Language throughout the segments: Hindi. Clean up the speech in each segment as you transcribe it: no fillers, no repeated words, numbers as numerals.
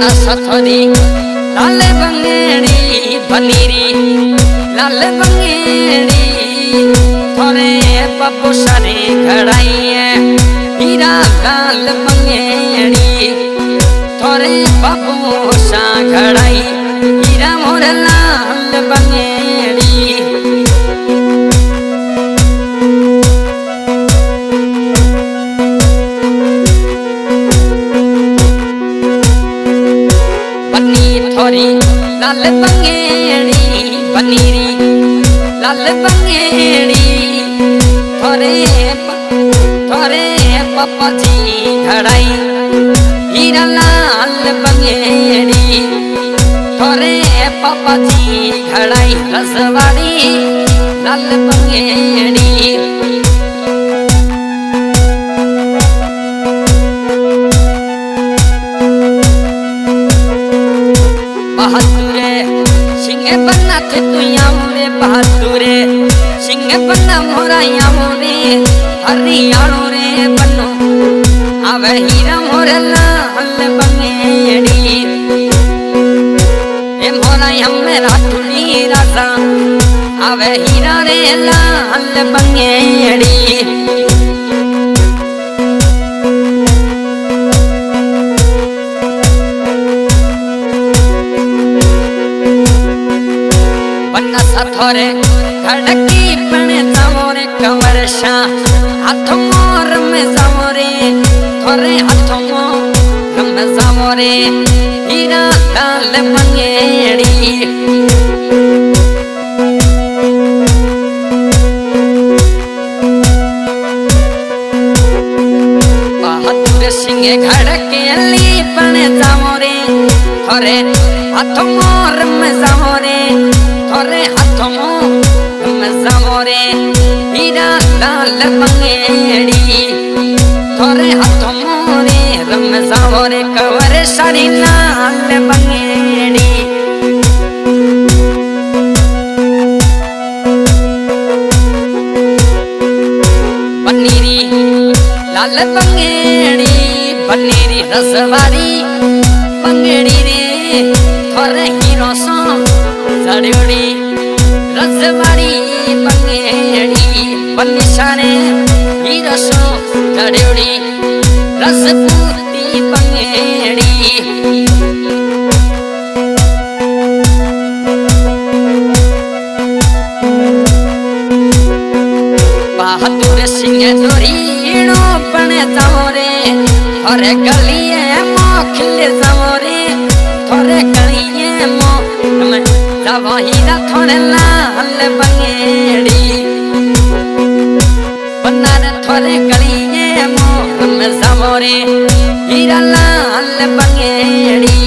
न सथरी लाल बंगड़ी बनीरी लाल बंगड़ी थोरे पप्पू सारे घड़ाई हीरालाल बंगड़ी थोरे पप्पू सा घड़ाई हीरा मोर लाल बंगड़ी। लाल बंगड़ी बनीरी लाल बंगड़ी थोरे पप्पा जी घड़ाई हीरालाल बंगड़ी थोरे पप्पा जी घड़ाई रसवाड़ी लाल बंगड़ी। बहादुरे सिंह बना मोरा यामोरे हरियाणो रे बनो आवे हीरा मोर लाल बंगड़ी ए मोरा हमरा तुली राजा आवे हीरा रे लाल बंगड़ी। थोरे धड़की पने जामोरे कंवर शाह हाथ मोर में जामोरे थोरे हाथ मोर में जामोरे हीरालाल बंगड़ी बहादुर सिंह धड़के ली पने जामोरे थोरे हाथ मोर में जामोरे थोरे मोरे हीरालाल बंगड़ी थोरे हाथ मोरे रमजा मोरे कंवर सारी लाल बंगड़ी। बनीरी लाल बंगड़ी बनीरी रसवारी बंगड़ी रे थोरे हीरो सो जड़ियोड़ी रसवारी बंगड़ी बनी सारे हीरसो जड़ियोड़ी रसपूती बंगड़ी। बहादुर सिंह जोरी ईणो पने जामोरे थोरे गलिए मोखिल जामोरे थोरे गलिए मोख जावा हीरा थोरे लाल बंगड़ी बनार थोरे गलिए मोर में जामोरे हीरालाल बंगड़ी।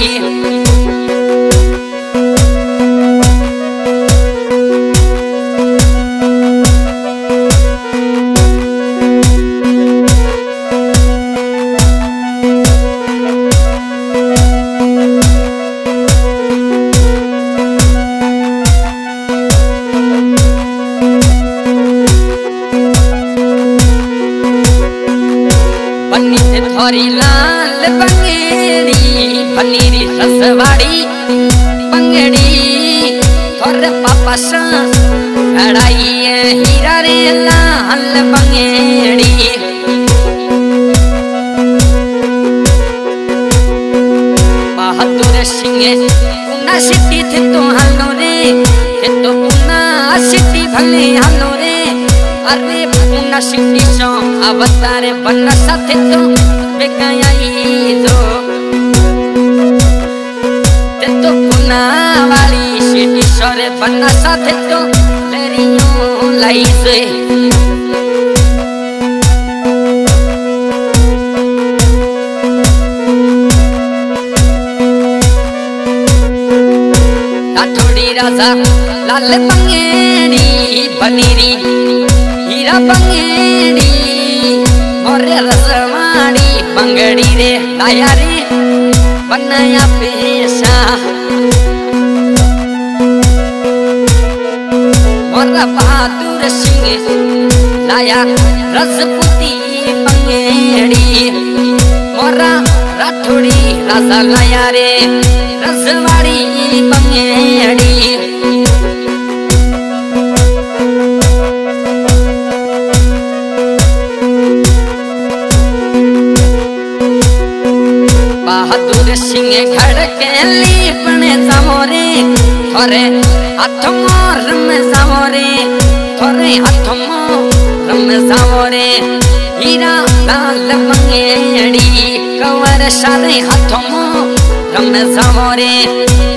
लाल बंगड़ी बनीरी रसवाड़ी बंगड़ी थोरे पापा सा घड़ाई हीरा रे लाल बंगड़ी। बहादुर सिंह पुना सिटी थे तो हालो रे थे तो पुना सिटी भले हालो रे अरे पुना सिटी सो अवतारे बना साथे तो तो पुना वाली सिटी सोरे बना साथे तो लरियों लाई से लाठोड़ी राजा लाल बंगड़ी बनीरी हीरा बंगड़ी मोरे रसवाड़ी बंगड़ी रे लाया रे बनाया पेशा मोरा बहादुर सिंह लाया रसपूती बंगड़ी। मोरा रथुड़ी रसलया रे रसवाड़ी बंगड़ी बहादुर सिंह खड़के लीपने समोरे थोरे हथ मार में समोरे थोरे हथ मार में समोरे हीरालाल बंगड़ी कंवर सारे हथ मार में समोरे।